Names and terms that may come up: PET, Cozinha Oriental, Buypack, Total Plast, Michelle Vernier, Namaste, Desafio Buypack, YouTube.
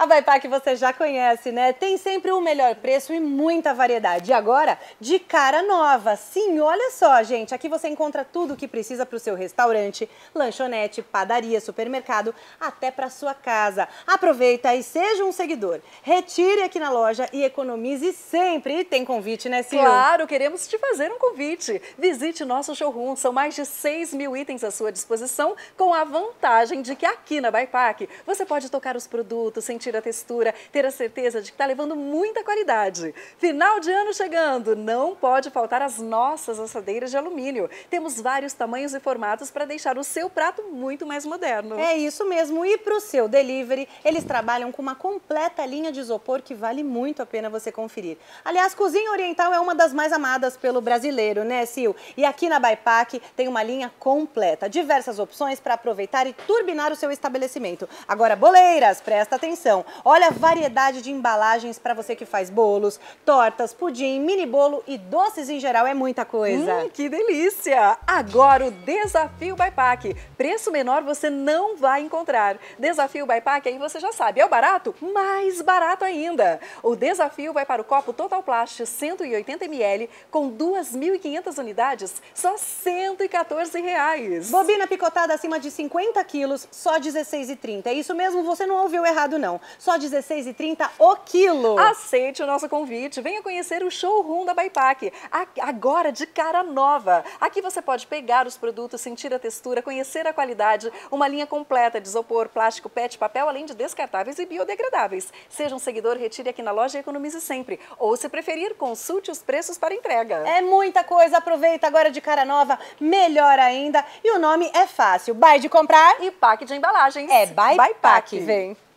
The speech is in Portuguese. A Buypack você já conhece, né? Tem sempre o melhor preço e muita variedade. E agora, de cara nova. Sim, olha só, gente. Aqui você encontra tudo o que precisa para o seu restaurante, lanchonete, padaria, supermercado, até para sua casa. Aproveita e seja um seguidor. Retire aqui na loja e economize sempre. E tem convite, né, Sil? Claro, queremos te fazer um convite. Visite nosso showroom. São mais de 6 mil itens à sua disposição, com a vantagem de que aqui na Buypack você pode tocar os produtos, sentir a textura, ter a certeza de que está levando muita qualidade. Final de ano chegando, não pode faltar as nossas assadeiras de alumínio. Temos vários tamanhos e formatos para deixar o seu prato muito mais moderno. É isso mesmo, e para o seu delivery, eles trabalham com uma completa linha de isopor que vale muito a pena você conferir. Aliás, Cozinha Oriental é uma das mais amadas pelo brasileiro, né, Sil? E aqui na Buypack tem uma linha completa, diversas opções para aproveitar e turbinar o seu estabelecimento. Agora, boleiras, presta atenção. Olha a variedade de embalagens para você que faz bolos, tortas, pudim, mini bolo e doces em geral. É muita coisa. Que delícia! Agora o Desafio Buypack. Preço menor você não vai encontrar. Desafio Buypack, aí você já sabe, é o barato? Mais barato ainda. O desafio vai para o copo Total Plast 180 ml com 2.500 unidades, só R$ 114. Bobina picotada acima de 50 quilos, só R$ 16,30. É isso mesmo, você não ouviu errado não. Só R$ 16,30 o quilo. Aceite o nosso convite. Venha conhecer o showroom da Buypack. Agora de cara nova. Aqui você pode pegar os produtos, sentir a textura, conhecer a qualidade. Uma linha completa de isopor, plástico, PET, papel, além de descartáveis e biodegradáveis. Seja um seguidor, retire aqui na loja e economize sempre. Ou, se preferir, consulte os preços para entrega. É muita coisa. Aproveita agora de cara nova. Melhor ainda. E o nome é fácil. Buy de comprar e pack de embalagens. É Buypack. Vem.